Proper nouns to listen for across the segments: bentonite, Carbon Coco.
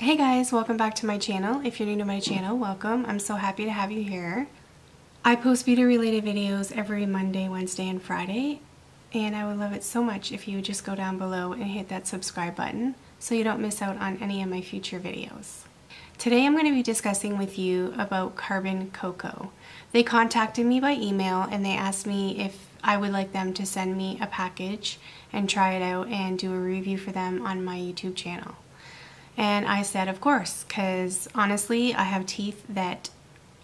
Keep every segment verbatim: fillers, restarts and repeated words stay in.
Hey guys, welcome back to my channel. If you're new to my channel, welcome. I'm so happy to have you here. I post beauty related videos every Monday, Wednesday, and Friday, and I would love it so much if you would just go down below and hit that subscribe button so you don't miss out on any of my future videos. Today I'm going to be discussing with you about Carbon Coco. They contacted me by email and they asked me if I would like them to send me a package and try it out and do a review for them on my YouTube channel. And I said, of course, because honestly, I have teeth that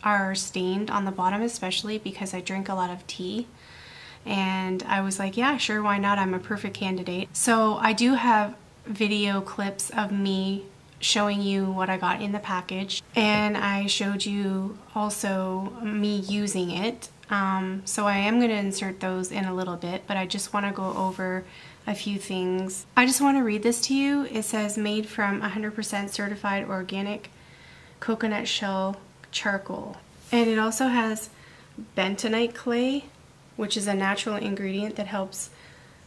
are stained on the bottom, especially because I drink a lot of tea. And I was like, yeah, sure, why not? I'm a perfect candidate. So I do have video clips of me showing you what I got in the package. And I showed you also me using it. Um, so I am going to insert those in a little bit, but I just want to go over a few things. I just want to read this to you. It says made from one hundred percent certified organic coconut shell charcoal. And it also has bentonite clay, which is a natural ingredient that helps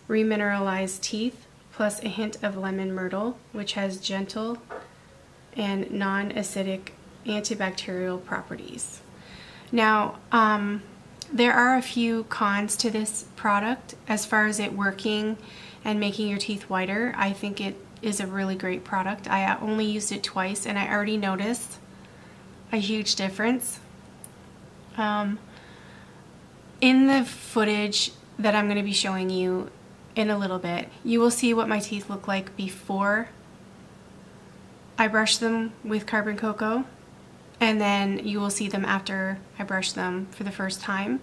remineralize teeth, plus a hint of lemon myrtle, which has gentle and non-acidic antibacterial properties. Now, um, there are a few cons to this product as far as it working and making your teeth whiter. I think it is a really great product. I only used it twice and I already noticed a huge difference. Um, in the footage that I'm going to be showing you in a little bit, you will see what my teeth look like before I brush them with Carbon Coco. And then you will see them after I brushed them for the first time.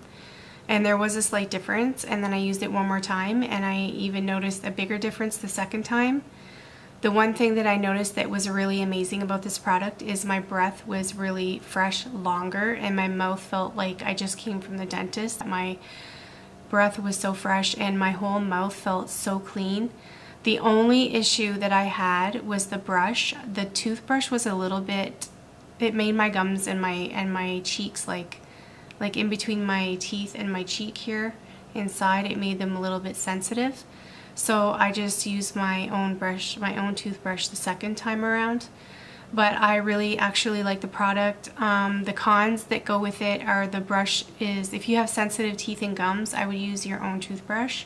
And there was a slight difference, and then I used it one more time and I even noticed a bigger difference the second time. The one thing that I noticed that was really amazing about this product is my breath was really fresh longer and my mouth felt like I just came from the dentist. My breath was so fresh and my whole mouth felt so clean. The only issue that I had was the brush. The toothbrush was a little bit, it made my gums and my and my cheeks like like in between my teeth and my cheek here inside, it made them a little bit sensitive. So I just used my own brush, my own toothbrush the second time around. But I really actually like the product. Um, the cons that go with it are the brush is, if you have sensitive teeth and gums, I would use your own toothbrush.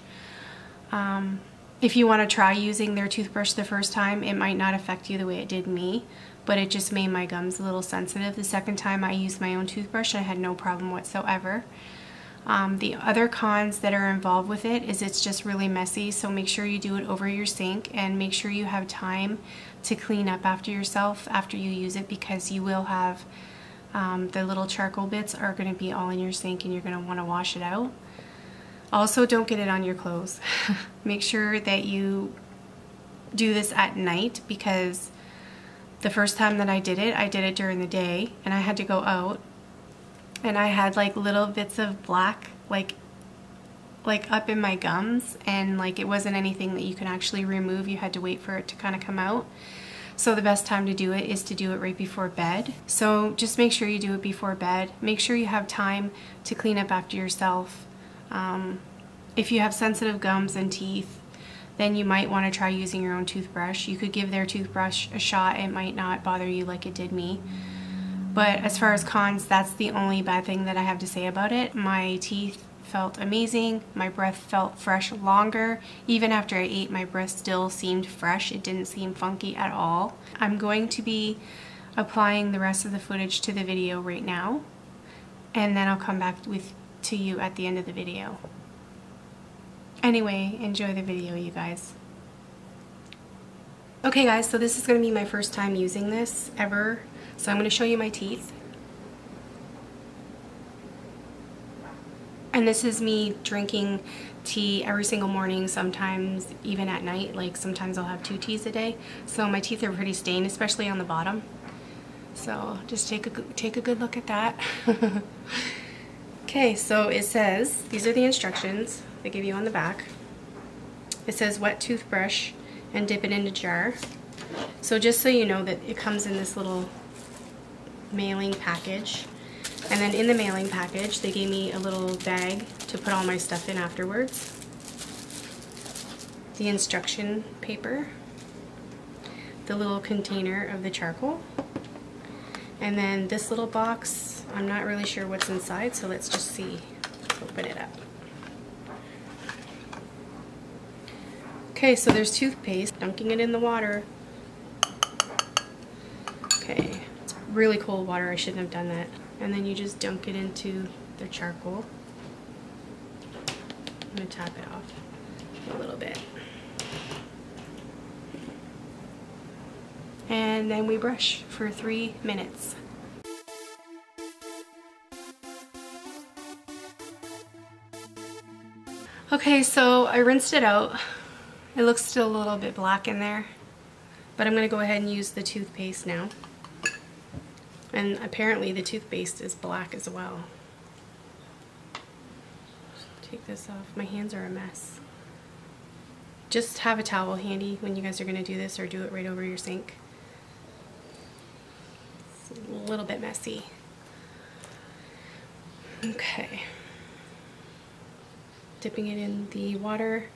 Um, if you want to try using their toothbrush the first time, it might not affect you the way it did me. But it just made my gums a little sensitive. The second time I used my own toothbrush, I had no problem whatsoever. Um, the other cons that are involved with it is it's just really messy, so make sure you do it over your sink and make sure you have time to clean up after yourself after you use it, because you will have um, the little charcoal bits are going to be all in your sink and you're going to want to wash it out. Also, don't get it on your clothes. Make sure that you do this at night, because the first time that I did it, I did it during the day and I had to go out and I had like little bits of black like like up in my gums, and like it wasn't anything that you can actually remove. You had to wait for it to kind of come out. So the best time to do it is to do it right before bed. So just make sure you do it before bed. Make sure you have time to clean up after yourself. Um, if you have sensitive gums and teeth, then you might want to try using your own toothbrush. You could give their toothbrush a shot. It might not bother you like it did me. But as far as cons, that's the only bad thing that I have to say about it. My teeth felt amazing. My breath felt fresh longer. Even after I ate, my breath still seemed fresh. It didn't seem funky at all. I'm going to be applying the rest of the footage to the video right now, and then I'll come back with to you at the end of the video. Anyway, enjoy the video, you guys. Okay guys, so this is going to be my first time using this ever. So I'm going to show you my teeth. And this is me drinking tea every single morning, sometimes even at night. Like sometimes I'll have two teas a day. So my teeth are pretty stained, especially on the bottom. So just take a, take a good look at that. Okay, so it says, these are the instructions they give you on the back. It says wet toothbrush and dip it in a jar. So just so you know that it comes in this little mailing package. And then in the mailing package, they gave me a little bag to put all my stuff in afterwards. The instruction paper. the little container of the charcoal. And then this little box, I'm not really sure what's inside, so let's just see. Let's open it up. Okay, so there's toothpaste. Dunking it in the water. Okay, it's really cold water, I shouldn't have done that. And then you just dunk it into the charcoal. I'm going to top it off a little bit. And then we brush for three minutes. Okay, so I rinsed it out. It looks still a little bit black in there, but I'm gonna go ahead and use the toothpaste now. And apparently the toothpaste is black as well. Take this off. My hands are a mess. Just have a towel handy when you guys are gonna do this, or do it right over your sink. It's a little bit messy. Okay. Dipping it in the water,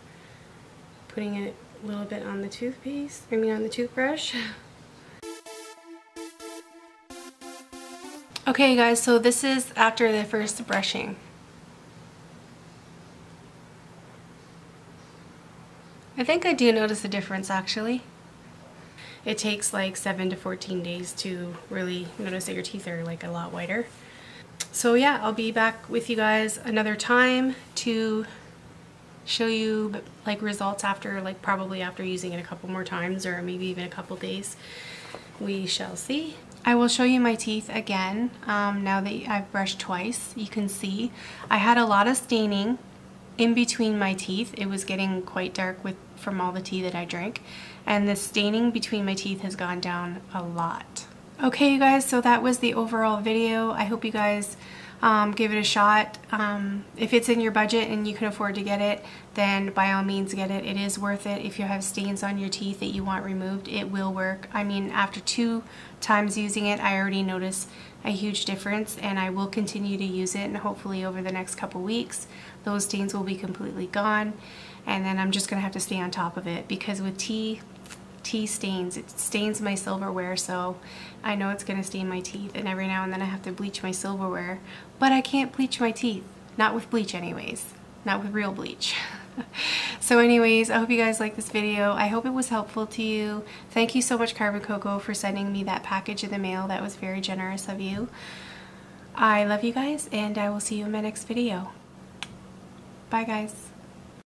putting it a little bit on the toothpaste, I mean on the toothbrush. Okay guys, so this is after the first brushing. I think I do notice a difference actually. It takes like seven to fourteen days to really notice that your teeth are like a lot whiter. So yeah, I'll be back with you guys another time to show you like results after, like probably after using it a couple more times, or maybe even a couple days. We shall see. I will show you my teeth again um, now that I've brushed twice. You can see I had a lot of staining in between my teeth. It was getting quite dark with from all the tea that I drank, and the staining between my teeth has gone down a lot. Okay you guys, so that was the overall video. I hope you guys um, give it a shot. Um, if it's in your budget and you can afford to get it, then by all means get it. It is worth it. If you have stains on your teeth that you want removed, it will work. I mean, after two times using it, I already noticed a huge difference, and I will continue to use it, and hopefully over the next couple weeks those stains will be completely gone, and then I'm just gonna have to stay on top of it, because with tea tea stains, it stains my silverware, so I know it's gonna stain my teeth, and every now and then I have to bleach my silverware, but I can't bleach my teeth, not with bleach anyways, not with real bleach. So anyways, I hope you guys like this video. I hope it was helpful to you. Thank you so much, Carbon Coco, for sending me that package in the mail. That was very generous of you. I love you guys, and I will see you in my next video. Bye guys.